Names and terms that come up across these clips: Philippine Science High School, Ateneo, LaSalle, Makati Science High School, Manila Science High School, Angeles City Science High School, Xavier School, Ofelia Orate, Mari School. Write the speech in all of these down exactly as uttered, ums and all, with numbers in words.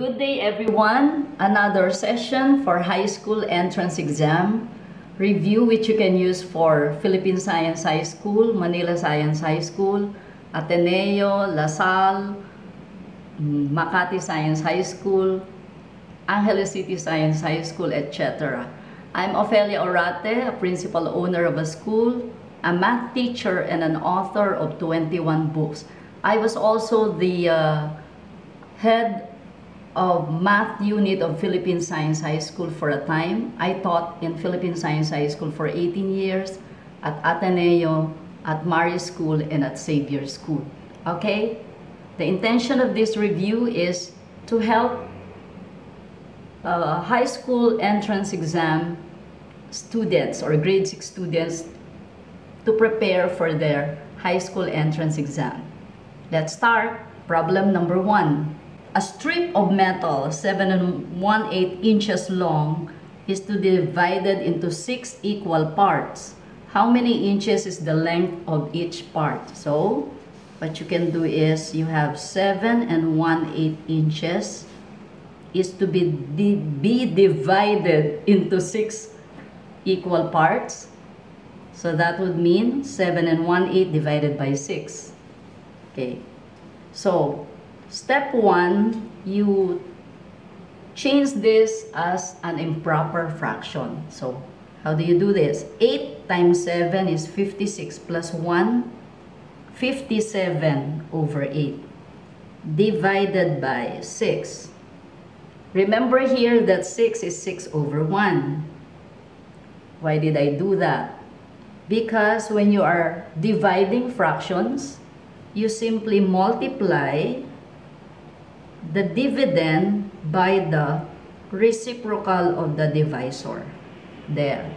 Good day everyone! Another session for high school entrance exam review which you can use for Philippine Science High School, Manila Science High School, Ateneo, LaSalle, Makati Science High School, Angeles City Science High School, et cetera. I'm Ofelia Orate, a principal owner of a school, a math teacher, and an author of twenty-one books. I was also the uh, head of math unit of Philippine Science High School for a time. I taught in Philippine Science High School for eighteen years, at Ateneo, at Mari School, and at Xavier School. Okay? The intention of this review is to help uh, high school entrance exam students or grade six students to prepare for their high school entrance exam. Let's start. Problem number one. A strip of metal seven and one eighth inches long is to be divided into six equal parts. How many inches is the length of each part? So, what you can do is you have seven and one eighth inches is to be, di be divided into six equal parts. So, that would mean seven and one eighth divided by six. Okay, so step one, you change this as an improper fraction. So, how do you do this? eight times seven is fifty-six plus one, fifty-seven over eight, divided by six. Remember here that six is six over one. Why did I do that? Because when you are dividing fractions, you simply multiply the dividend by the reciprocal of the divisor there,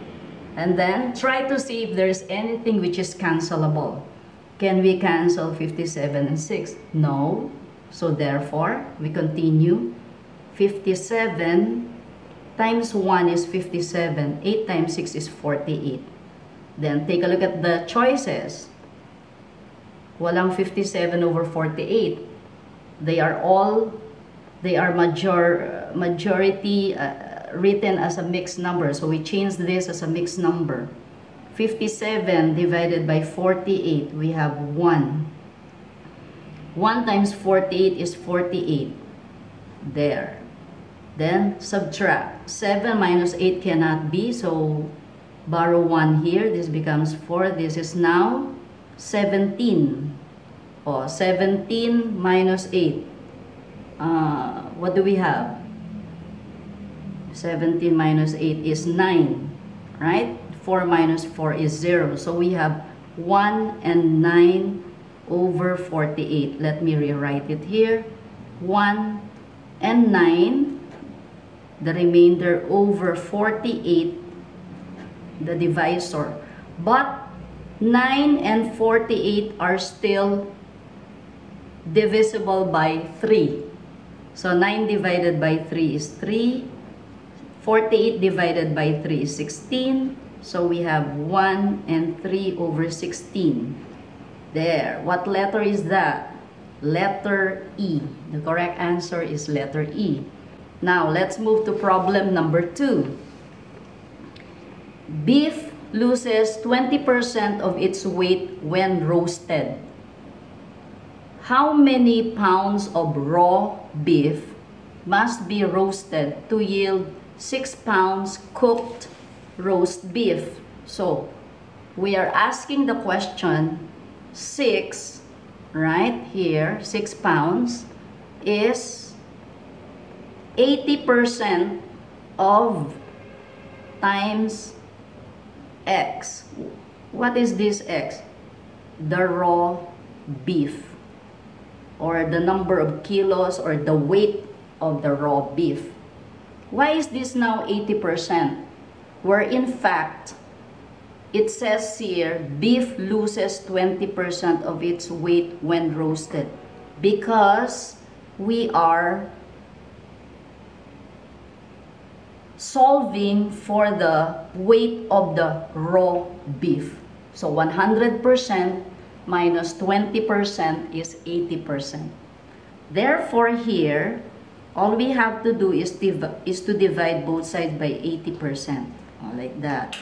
and then try to see if there's anything which is cancelable. Can we cancel fifty-seven and six? No, so therefore we continue. Fifty-seven times one is fifty-seven, eight times six is forty-eight. Then take a look at the choices. Walang fifty-seven over forty-eight. They are all, they are major, majority uh, written as a mixed number. So we change this as a mixed number. fifty-seven divided by forty-eight, we have one. one times forty-eight is forty-eight. There. Then subtract. seven minus eight cannot be, so borrow one here. This becomes four. This is now seventeen. Oh, seventeen minus eight. Uh, what do we have? seventeen minus eight is nine. Right? four minus four is zero. So we have one and nine over forty-eight. Let me rewrite it here. one and nine. The remainder over forty-eight. The divisor. But nine and forty-eight are still divisible by three. So nine divided by three is three. forty-eight divided by three is sixteen. So we have one and three over sixteen. There. What letter is that? Letter E. The correct answer is letter E. Now, let's move to problem number two. Beef loses twenty percent of its weight when roasted. How many pounds of raw beef must be roasted to yield six pounds cooked roast beef? So, we are asking the question, six, right here, six pounds, is eighty percent of times X. What is this X? The raw beef, or the number of kilos, or the weight of the raw beef. Why is this now eighty percent? Where in fact, it says here, beef loses twenty percent of its weight when roasted, because we are solving for the weight of the raw beef. So one hundred percent minus twenty percent is eighty percent. Therefore here, all we have to do is, div is to divide both sides by eighty percent. Like that.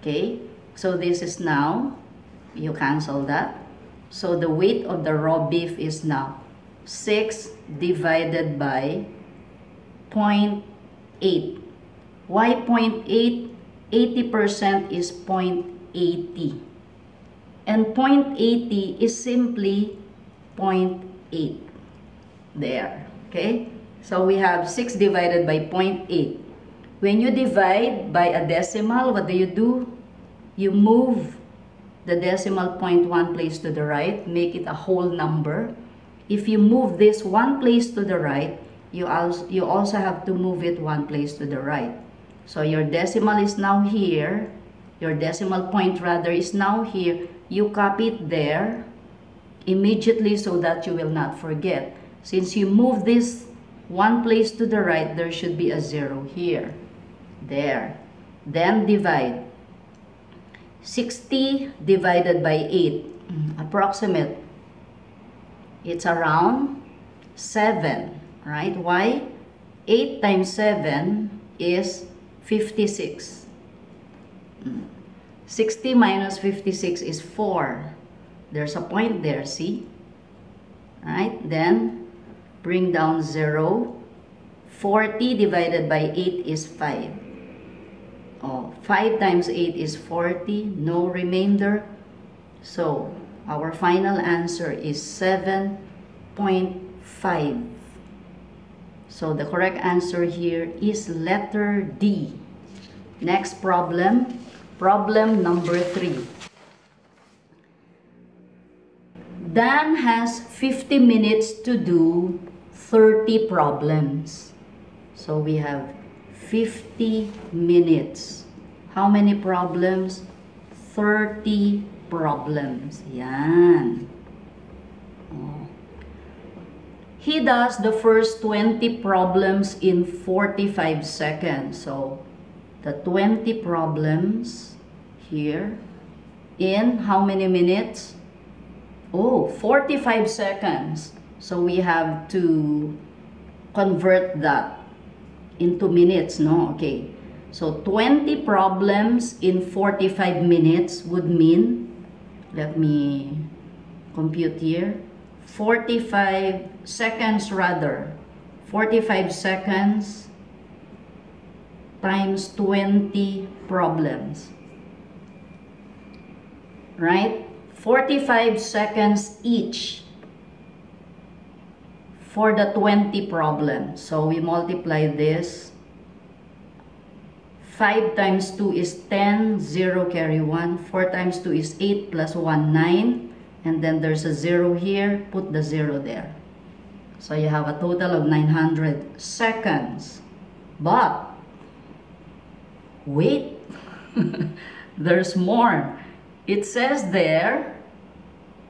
Okay? So this is now, you cancel that. So the weight of the raw beef is now six divided by zero point eight. Why zero point eight? eighty percent is zero point eight zero. And zero point eight zero is simply zero point eight. There. Okay? So we have six divided by zero point eight. When you divide by a decimal, what do you do? You move the decimal point one place to the right, make it a whole number. If you move this one place to the right, you also, you also have to move it one place to the right. So your decimal is now here. Your decimal point rather is now here. You copy it there immediately so that you will not forget. Since you move this one place to the right, there should be a zero here. There. Then divide. sixty divided by eight. Approximate. It's around seven. Right? Why? eight times seven is fifty-six. sixty minus fifty-six is four. There's a point there, see? Right? Then, bring down zero. forty divided by eight is five. Oh, five times eight is forty. No remainder. So, our final answer is seven point five. So, the correct answer here is letter D. Next problem. Problem number three. Dan has fifty minutes to do thirty problems. So, we have fifty minutes. How many problems? thirty problems. Yan. Oh. He does the first twenty problems in forty-five seconds. So, the twenty problems here in how many minutes? Oh, forty-five seconds. So we have to convert that into minutes, no? Okay. So twenty problems in forty-five minutes would mean, let me compute here, forty-five seconds rather. forty-five seconds times twenty problems. Right? forty-five seconds each for the twenty problem. So we multiply this. five times two is ten, zero carry one. four times two is eight, plus one, nine. And then there's a zero here, put the zero there. So you have a total of nine hundred seconds. But, wait, there's more. It says there,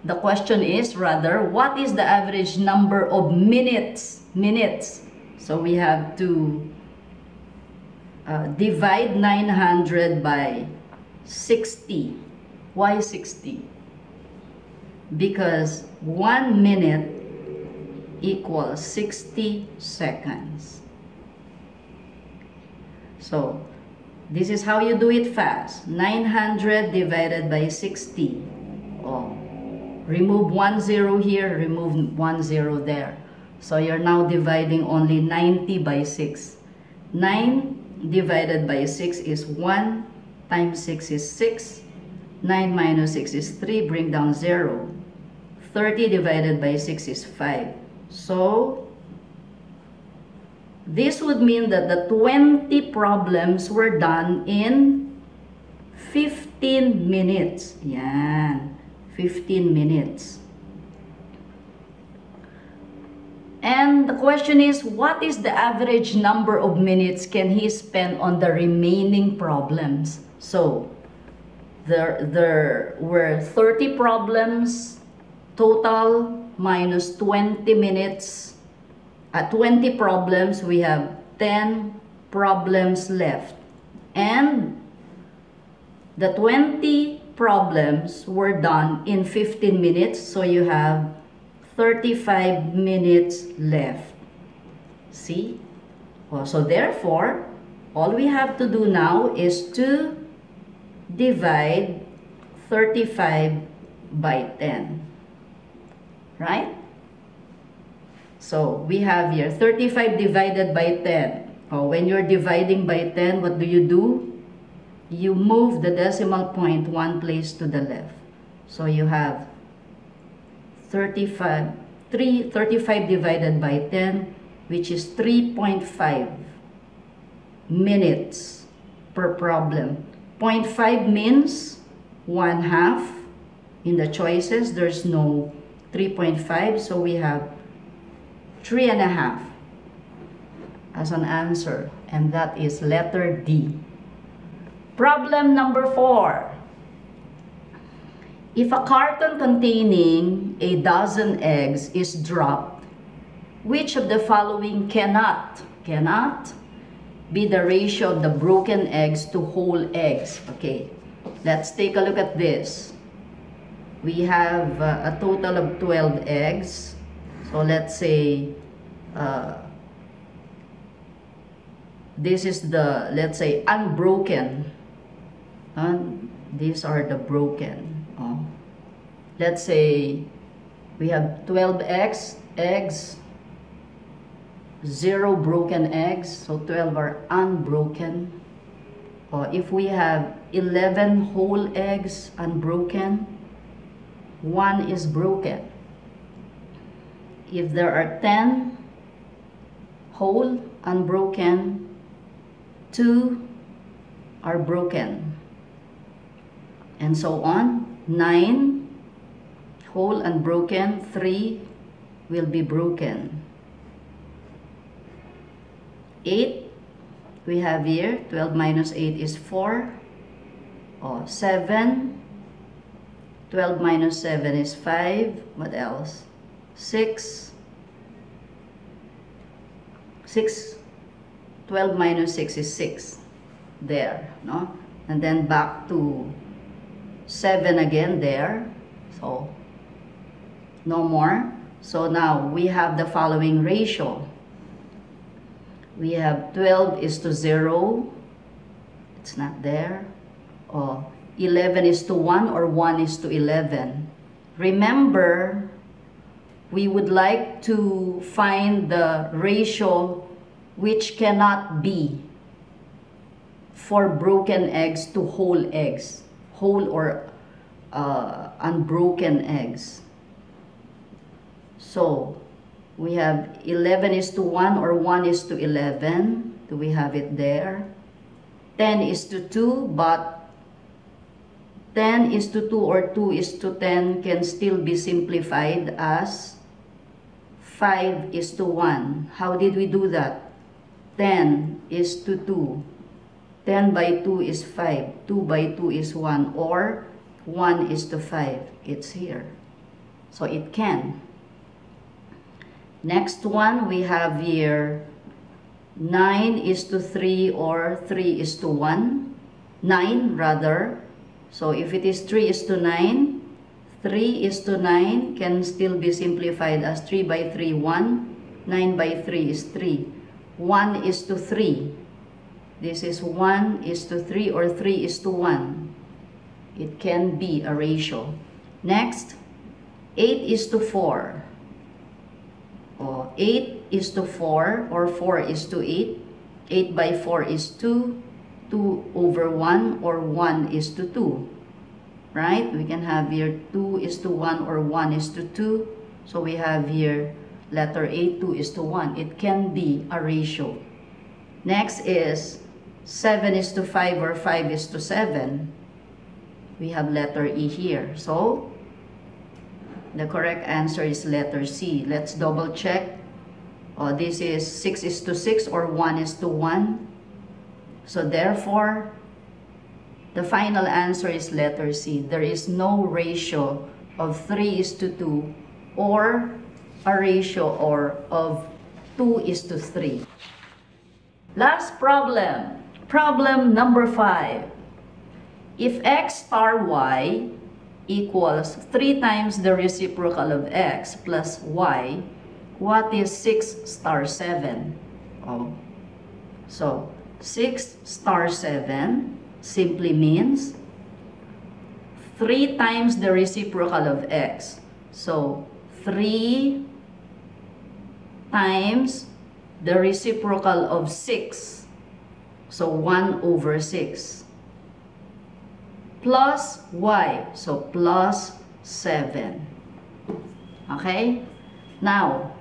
the question is rather, what is the average number of minutes? Minutes. So we have to uh, divide nine hundred by sixty. Why sixty? Because one minute equals sixty seconds. So, this is how you do it fast. nine hundred divided by sixty. Oh. Remove one zero here, remove one zero there. So you're now dividing only ninety by six. nine divided by six is one, times six is six. nine minus six is three, bring down zero. thirty divided by six is five. So, this would mean that the twenty problems were done in fifteen minutes. Yan. fifteen minutes. And the question is, what is the average number of minutes can he spend on the remaining problems? So, there, there were thirty problems total minus twenty minutes. At twenty problems, we have ten problems left. And the twenty problems were done in fifteen minutes, so you have thirty-five minutes left. See? Well, so therefore, all we have to do now is to divide thirty-five by ten. Right? So, we have here thirty-five divided by ten. Oh, when you're dividing by ten, what do you do? You move the decimal point one place to the left. So, you have thirty-five divided by ten, which is three point five minutes per problem. zero point five means one half. In the choices, there's no three point five, so we have three and a half as an answer, and that is letter D. Problem number four. If a carton containing a dozen eggs is dropped, which of the following cannot, cannot be the ratio of the broken eggs to whole eggs? Okay, let's take a look at this. We have uh, a total of twelve eggs. So let's say uh, this is the, let's say, unbroken. Uh, these are the broken. Uh, let's say we have twelve eggs, eggs. zero broken eggs, so twelve are unbroken. Or if we have eleven whole eggs unbroken, one is broken. If there are ten whole unbroken, two are broken, and so on. Nine whole unbroken, three will be broken. eight, we have here, twelve minus eight is four, or seven, twelve minus seven is five, what else, six, six, twelve minus six is six, there, no, and then back to seven again there, so no more. So now we have the following ratio. We have twelve is to zero, it's not there, or oh, eleven is to one, or one is to eleven. Remember, we would like to find the ratio which cannot be for broken eggs to whole eggs, whole or uh, unbroken eggs. So we have eleven is to one, or one is to eleven. Do we have it there? ten is to two, but ten is to two or two is to ten can still be simplified as five is to one. How did we do that? ten is to two. ten by two is five. two by two is one. Or one is to five. It's here. So it can. Next one, we have here nine is to three or three is to one. nine rather. So if it is three is to nine, three is to nine can still be simplified as three by three, one. nine by three is three. one is to three. This is one is to three or three is to one. It can be a ratio. Next, eight is to four. Oh, eight is to four or four is to eight. eight by four is two. two over one or one is to two. Right? We can have here two is to one or one is to two. So we have here letter A, two is to one. It can be a ratio. Next is seven is to five or five is to seven. We have letter E here. So the correct answer is letter C. Let's double check. Oh, this is six is to six or one is to one. So therefore, the final answer is letter C. There is no ratio of three is to two or a ratio or of two is to three. Last problem. Problem number five. If x star y equals three times the reciprocal of x plus y, what is six star seven? Oh. So, six star seven simply means three times the reciprocal of x. So, three times the reciprocal of six. So, one over six. Plus y. So, plus seven. Okay? Now,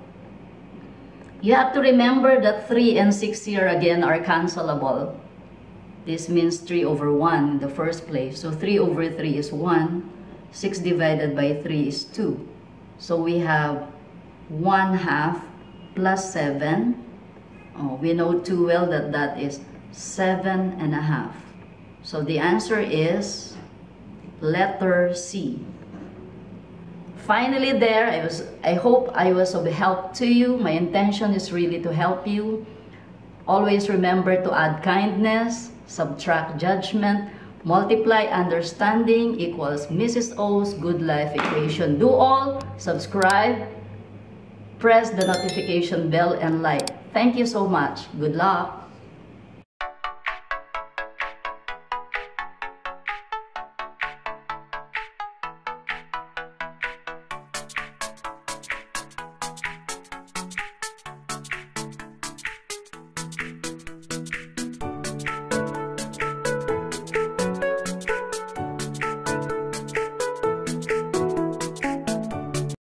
you have to remember that three and six here again are cancelable. This means three over one in the first place. So three over three is one. six divided by three is two. So we have one half plus seven. Oh, we know too well that that is seven and a half. So the answer is letter C. Finally there, I, was, I hope I was of help to you. My intention is really to help you. Always remember to add kindness, subtract judgment, multiply understanding equals Missus O's good life equation. Do all, subscribe, press the notification bell and like. Thank you so much. Good luck.